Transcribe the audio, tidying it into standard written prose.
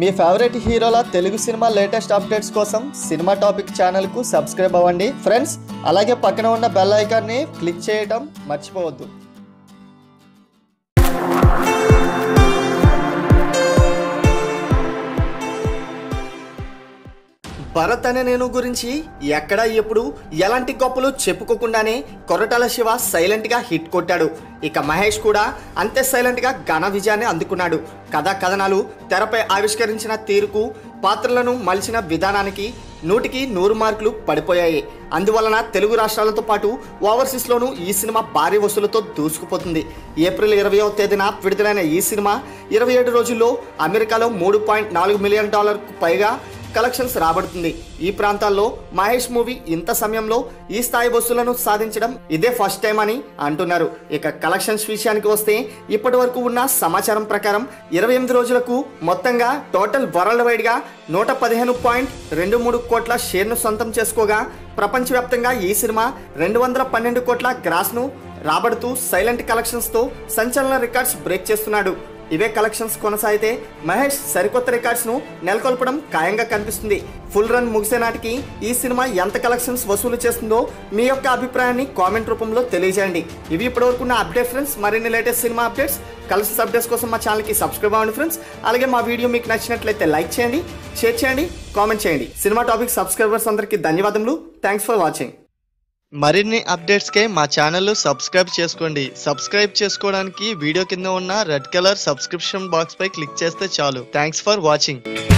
మీ favourite హీరోల Telugu cinema latest updates కోసం cinema topic channel కు సబ్స్క్రైబ్ అవ్వండి ఫ్రెండ్స్ అలాగే పక్కన ఉన్న బెల్ ఐకాన్ ని క్లిక్ చేయడం మర్చిపోవద్దు భరత్ అనే నేను గురించి ఎక్కడ ఎప్పుడు ఎలాంటి గొప్పలు చెప్పుకోకుండానే కొరటాల శివ సైలెంట్గా హిట్ కొట్టాడు ఇక మహేష్ కూడా అంతే సైలెంట్గా ఘన విజయాన్ని అందుకున్నాడు కథా కథనాలు తెరపై ఆవిష్కరించిన తీరుకు పాత్రలను మలిచిన విధానానికి 100కి 100 మార్కులు పడిపోయాయి అందువలన తెలుగు రాష్ట్రాలతో పాటు ఓవర్సీస్లోనూ ఈ సినిమా భారీ వసూలతో దూసుకుపోతుంది ఏప్రిల్ 20వ తేదీన విడుదలైన ఈ సినిమా 27 రోజుల్లో అమెరికాలో $3.4 మిలియన్ పైగా కలెక్షన్స్ రాబడుతుంది ఈ ప్రాంతాల్లో మహేష్ మూవీ ఇంత సమయంలో ఈ స్థాయి వసూలను సాధించడం ఇదే ఫస్ట్ టైం అని అంటున్నారు ఇక కలెక్షన్స్ విషయానికి వస్తే ఇప్పటి వరకు ఉన్న సమాచారం ప్రకారం 28 రోజులకు మొత్తంగా టోటల్ వరల్డ్ వైడ్ గా 115.23 కోట్ల షేర్ను సొంతం చేసుకోగా ప్రపంచవ్యాప్తంగా ఈ సినిమా 212 కోట్ల గ్రాస్ను రాబడుతూ సైలెంట్ కలెక్షన్స్ తో సంచలన రికార్డ్స్ బ్రేక్ చేస్తున్నాడు ఇవే కలెక్షన్స్ కొనసాగితే మహేష్ సరికొత్త రికార్డ్స్ ను నెలకొల్పడం ఖాయంగా కనిపిస్తుంది ఫుల్ రన్ ముగిసే నాటికి ఈ సినిమా ఎంత కలెక్షన్స్ వసూలు చేస్తుందో మీ యొక్క అభిప్రాయాన్ని కామెంట్ రూపంలో తెలియజేయండి ఇవి ఇప్పటివరకు ఉన్న అప్డేట్ ఫ్రెండ్స్ మరిన్ని latest cinema updates collections updates కోసం మా ఛానల్కి సబ్స్క్రైబ్ అవ్వండి ఫ్రెండ్స్ అలాగే మా వీడియో మీకు నచ్చినట్లయితే లైక్ చేయండి షేర్ చేయండి కామెంట్ చేయండి సినిమా టాపిక్ సబ్స్క్రైబర్స్ అందరికీ ధన్యవాదములు థ్యాంక్స్ ఫర్ వాచింగ్ మరిన్ని అప్డేట్స్కే మా ఛానల్ సబ్స్క్రైబ్ చేసుకోండి సబ్స్క్రైబ్ చేసుకోవడానికి వీడియో కింద ఉన్న రెడ్ కలర్ సబ్స్క్రిప్షన్ బాక్స్ పై క్లిక్ చేస్తే చాలు థ్యాంక్స్ ఫర్ వాచింగ్